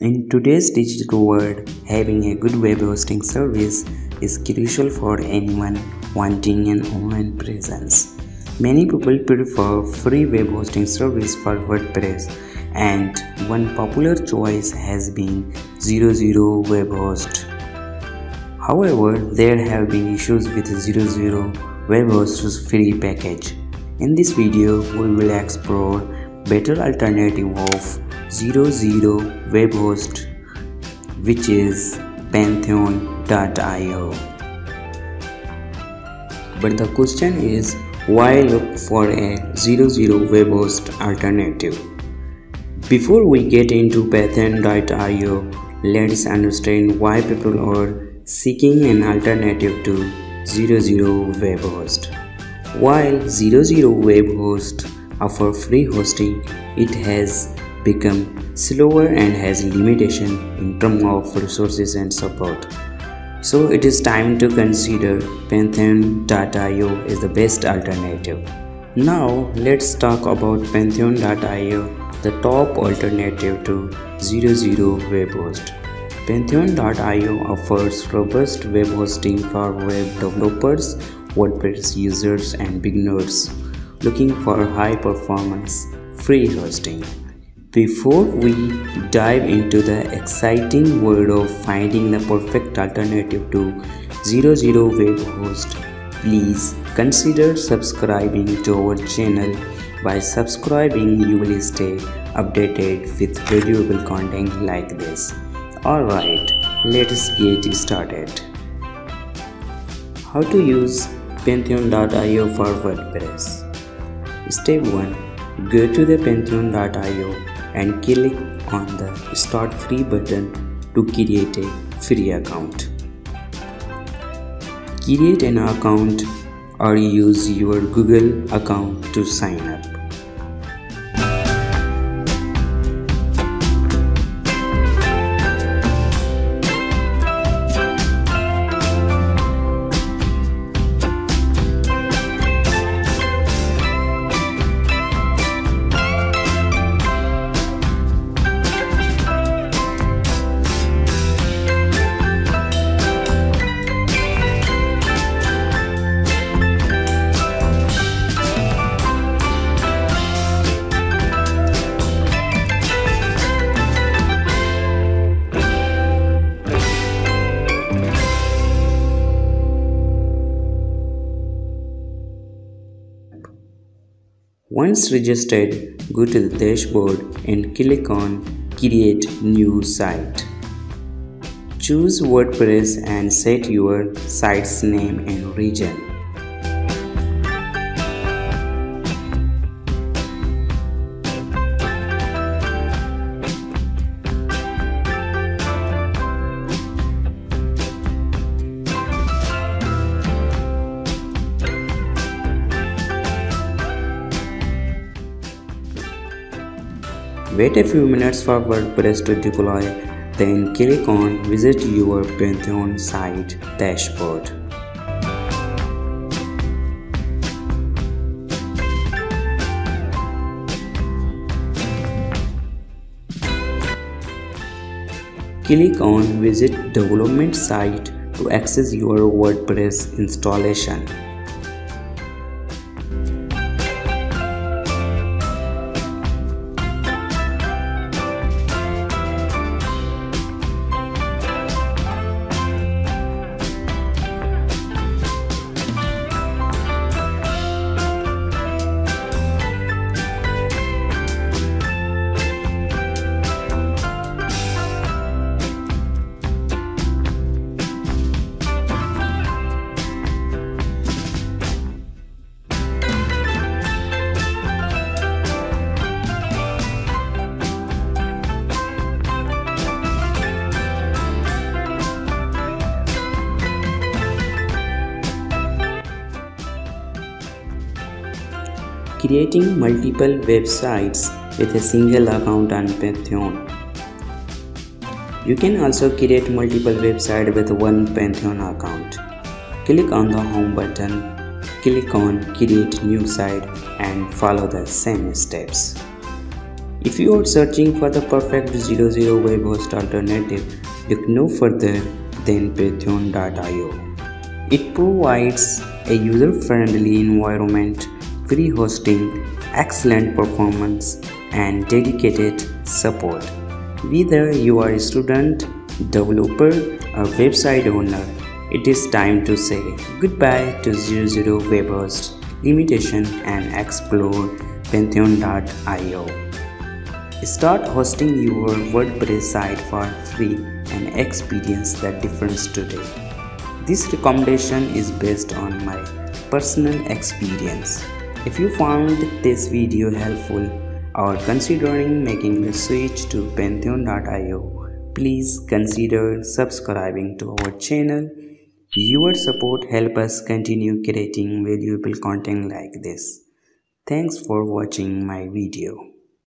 In today's digital world, having a good web hosting service is crucial for anyone wanting an online presence. Many people prefer free web hosting service for WordPress, and one popular choice has been 000webhost. However, there have been issues with 000webhost's free package. In this video, we will explore better alternative of 000webhost, which is Pantheon.io. But the question is, why look for a 000webhost alternative? Before we get into Pantheon.io, let's understand why people are seeking an alternative to 000webhost. While 000webhost offers free hosting, it has become slower and has limitations in terms of resources and support. So it is time to consider Pantheon.io as the best alternative. Now let's talk about Pantheon.io, the top alternative to 000webhost. Pantheon.io offers robust web hosting for web developers, WordPress users and beginners looking for high performance free hosting. Before we dive into the exciting world of finding the perfect alternative to 000webhost, please consider subscribing to our channel. By subscribing, you will stay updated with valuable content like this. Alright, let's get started. How to use Pantheon.io for WordPress. Step 1. Go to the Pantheon.io and click on the Start Free button to create a free account. Create an account or use your Google account to sign up. Once registered, go to the dashboard and click on Create New Site. Choose WordPress and set your site's name and region. Wait a few minutes for WordPress to deploy, then click on Visit Your Pantheon Site Dashboard. Click on Visit Development Site to access your WordPress installation. Creating multiple websites with a single account on Pantheon. You can also create multiple websites with one Pantheon account. Click on the Home button, click on Create New Site and follow the same steps. If you are searching for the perfect 000 webhost alternative, look no further than Pantheon.io. It provides a user-friendly environment, free hosting, excellent performance, and dedicated support. Whether you are a student, developer, or website owner, it is time to say goodbye to 000webhost limitation and explore Pantheon.io. Start hosting your WordPress site for free and experience the difference today. This recommendation is based on my personal experience. If you found this video helpful or considering making the switch to Pantheon.io, please consider subscribing to our channel. Your support helps us continue creating valuable content like this. Thanks for watching my video.